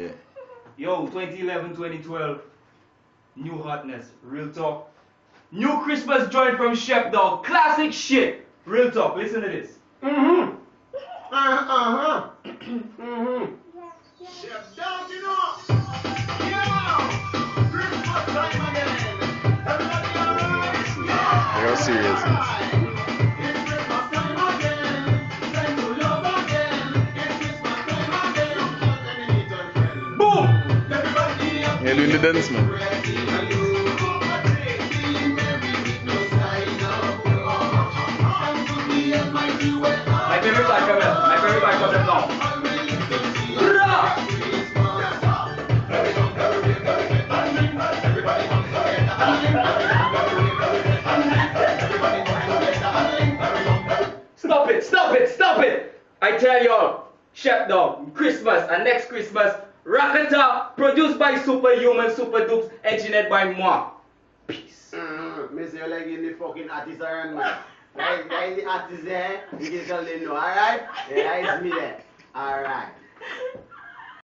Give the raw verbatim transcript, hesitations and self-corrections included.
Yeah. Yo, twenty eleven, twenty twelve, new hotness, real talk. New Christmas joint from Shepp Dawg, classic shit, real talk. Listen to this. Mm-hmm. Uh-huh. Mm-hmm. Shepp Dawg, you know. Yeah. Christmas time again. Everybody alright? Yeah. Real serious. You're doing the dance, man. My favorite part comes up. My favorite part comes up now. Stop it! Stop it! Stop it! I tell y'all, Shepp Dawg, Christmas and next Christmas. Rakata, produced by Superhuman, Super Dupes, engineered by moi. Peace. Mm, Mister Like in the fucking artisan, man. Guys, guys, the artisan, you can tell them no, alright? Yeah, it's me there. Alright.